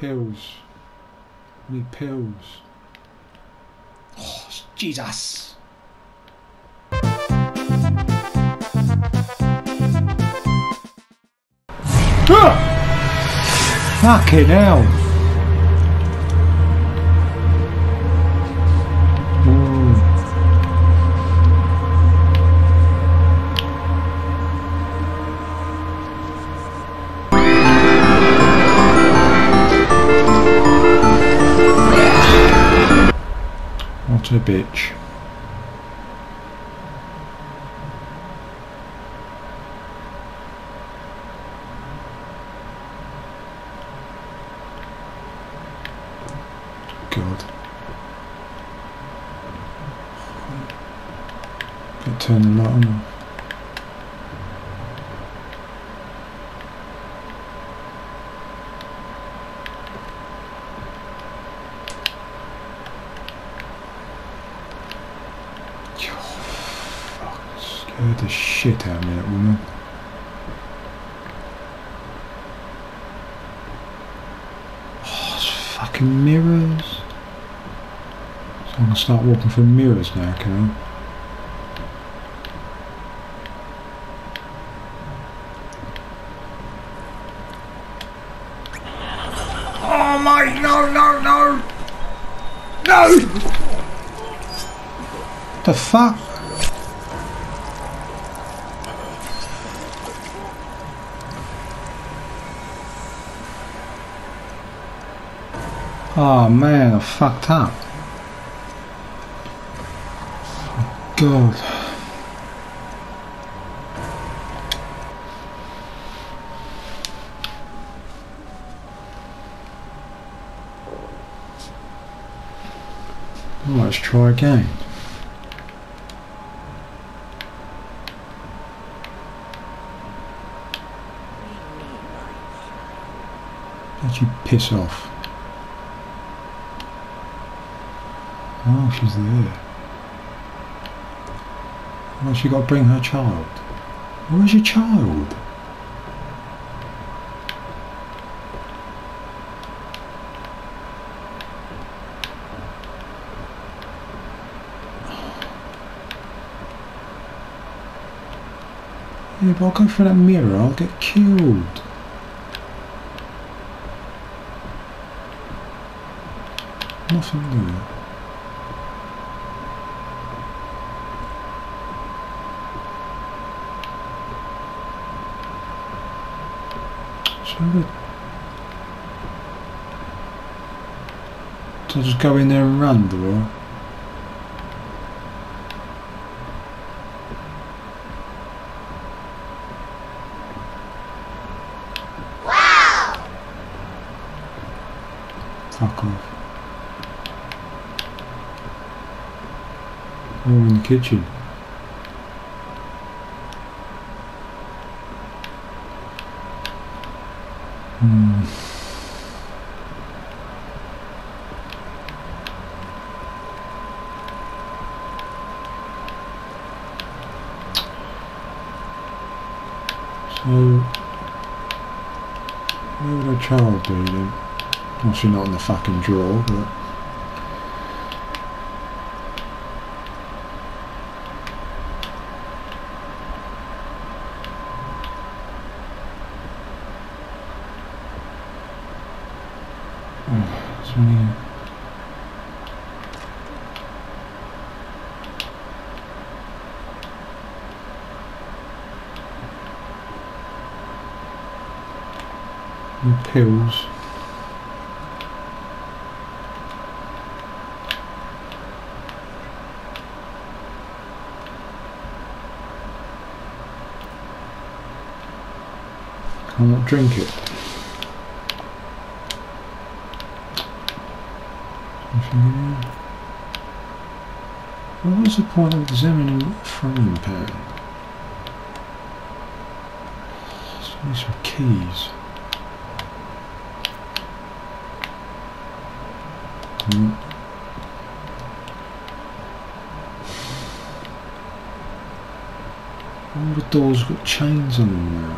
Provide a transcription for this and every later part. pills. I need pills. Oh, Jesus. Fucking hell! What a bitch. Turn the light on off. Oh, scared the shit out of me, that woman. Oh, it's fucking mirrors. So I'm gonna start walking through mirrors now, can I? No! The fuck? Oh man, I fucked up. Oh, God. Let's try again. Don't you piss off. Oh, she's there. Why's she got to bring her child? Where's your child? Yeah, but I'll go through that mirror, I'll get killed. Nothing new. So I'll just go in there and run, do I? Fuck off. Oh, we're in the kitchen. So, where would a child be then? Obviously not in the fucking drawer, but... Oh, it's only... pills. I'll not drink it. What was the point of examining a frying pan? Just need some keys. All the doors got chains on them now.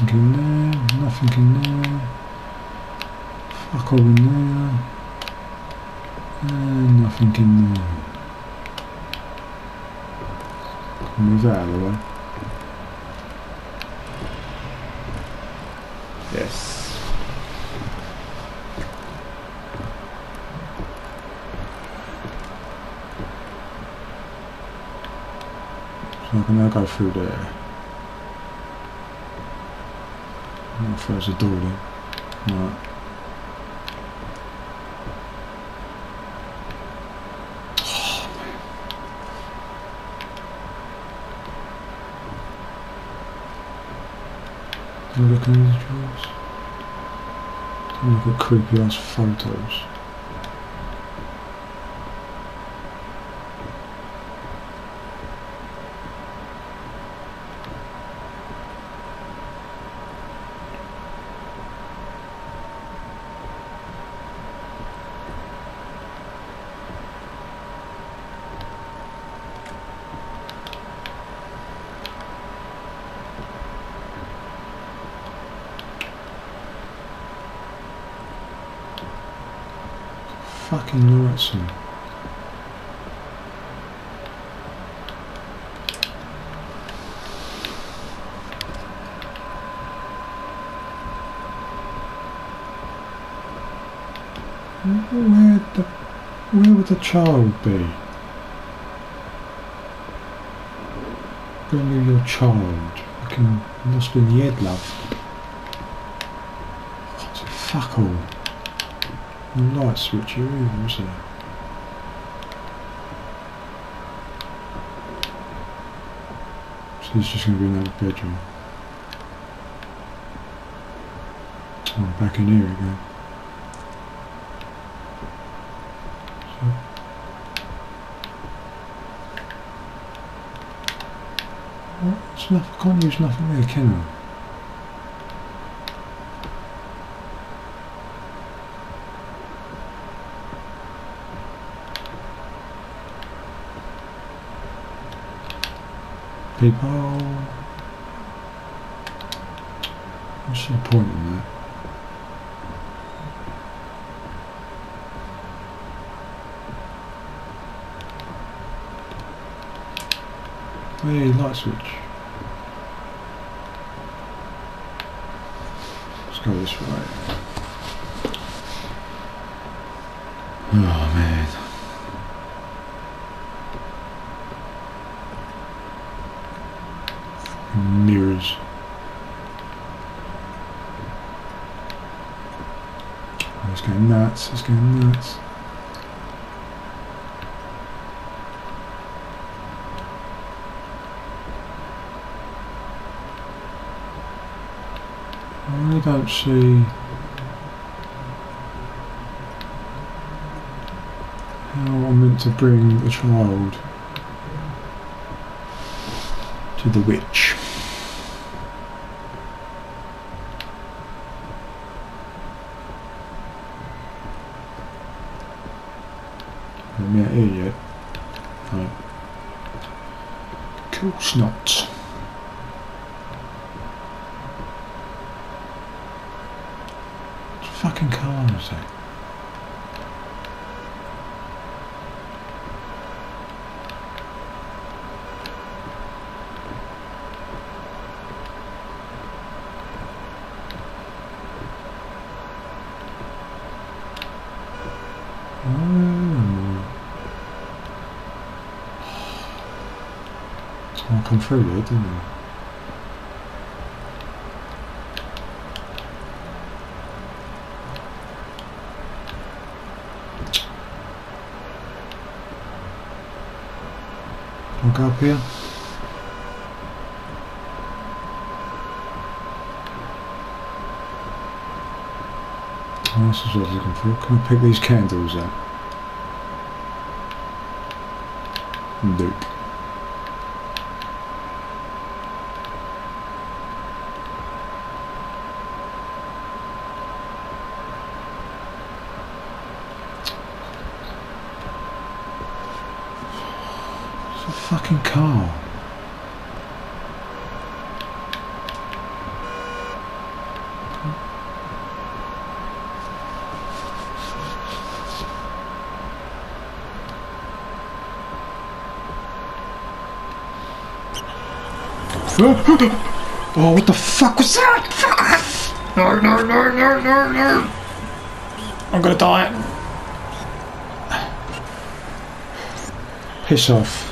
Nothing in there, nothing in there. Fuck all in there. And nothing in there. Move that out of the way. Yes. So I can now go through there. Oh, there's a door then. Right. Oh, man. Can I look at these drawers? Look at creepy ass photos. Fucking lights on. Where would the child be? Bring you your child. Fucking lost in the head, love. Fuck all. Light switch here, isn't there? So it's just going to be another bedroom. Oh, back in here again. So, well, I can't use nothing there, can I? People, what's the point in that? Hey, light switch. Let's go this way. Oh man. Mirrors. It's going nuts, it's going nuts. I don't see how I'm meant to bring the child to the witch. I'm not here yet. No. Of course not. What fucking car is that? I come through there, didn't I? I'll go up here. Oh, this is what I was looking for. Can I pick these candles up? Nope. Fucking car. Oh, what the fuck was that? Fuck off! No, no, no, no, no, no! I'm gonna die. Piss off.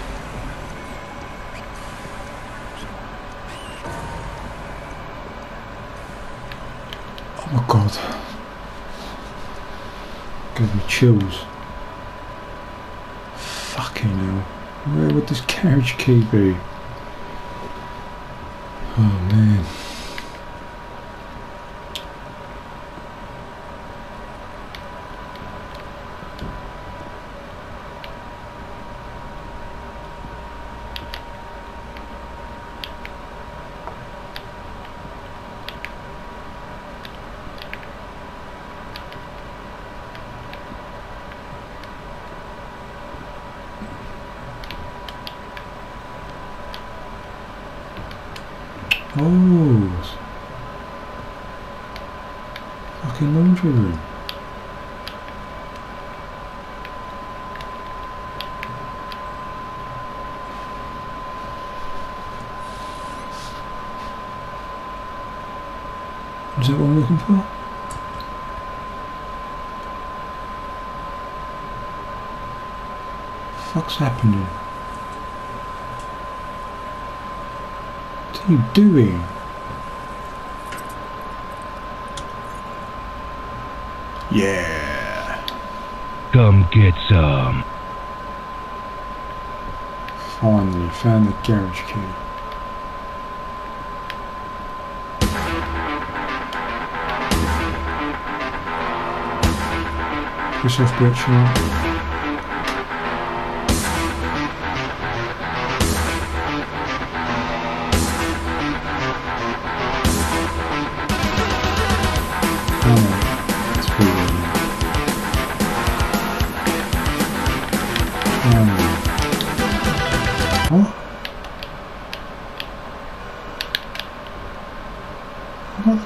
Oh my god. Gave me chills. Fucking hell. Where would this carriage key be? Oh man. Oh, fucking laundry room. Is that what I'm looking for? Fuck's happening? What are you doing? Yeah. Come get some. Finally, found the garage key. Piss off, Britchard.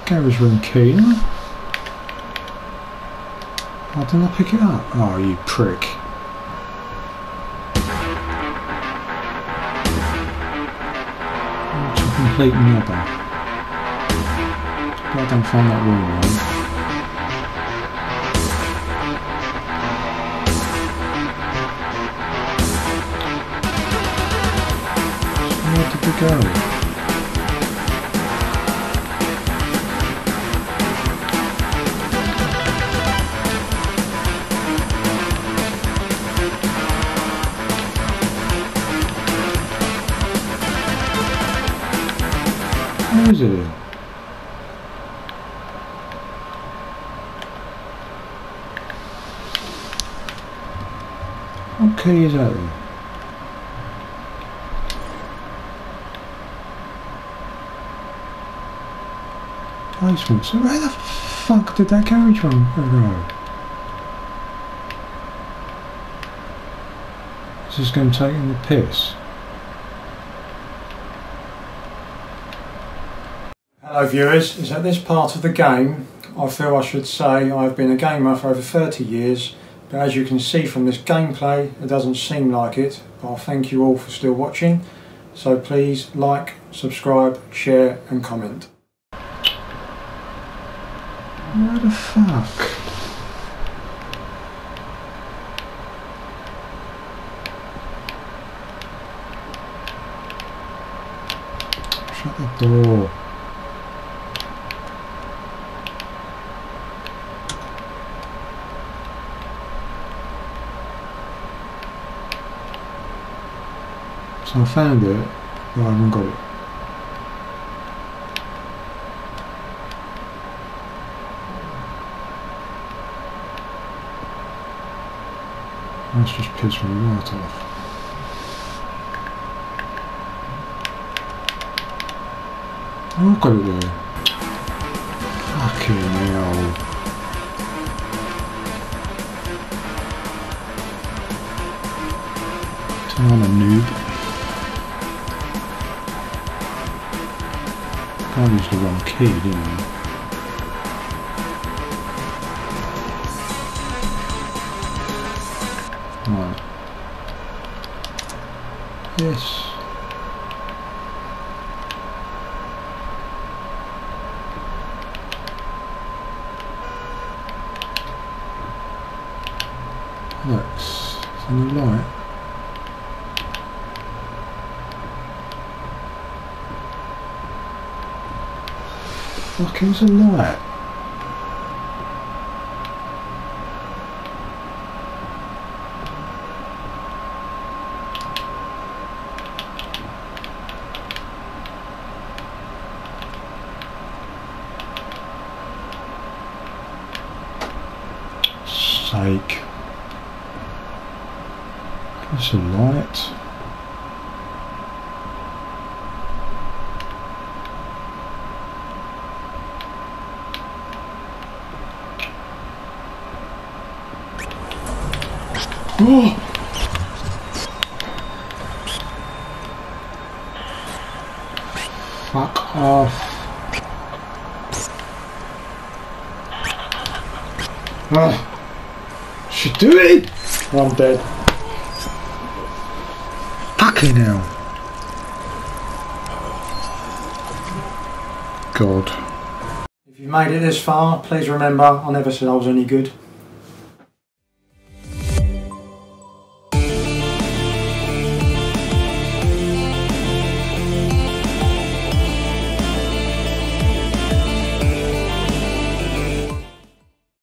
Garage room key. Why didn't I pick it up? Oh, you prick. It's a complete nubber. I don't find that room, right? So where did we go? What is it? Okay, is that then? Basement. So where the fuck did that carriage run? Is this going to take in the piss? Hello viewers, is at this part of the game I feel I should say I've been a gamer for over 30 years, but as you can see from this gameplay it doesn't seem like it. But I thank you all for still watching, so please like, subscribe, share and comment. Where the fuck? Shut the door. So I found it, but I haven't got it. That's just pissed me right off. Oh, I've got it there. Fucking hell. I'm a noob. I used the wrong key, didn't I? Right. Yes. Lights. There's a new light. Fucking there's a light. Sake. There's a light. Oh! Fuck off. Oh, she do it! I'm dead. Fucking hell. God. If you made it this far, please remember I never said I was any good.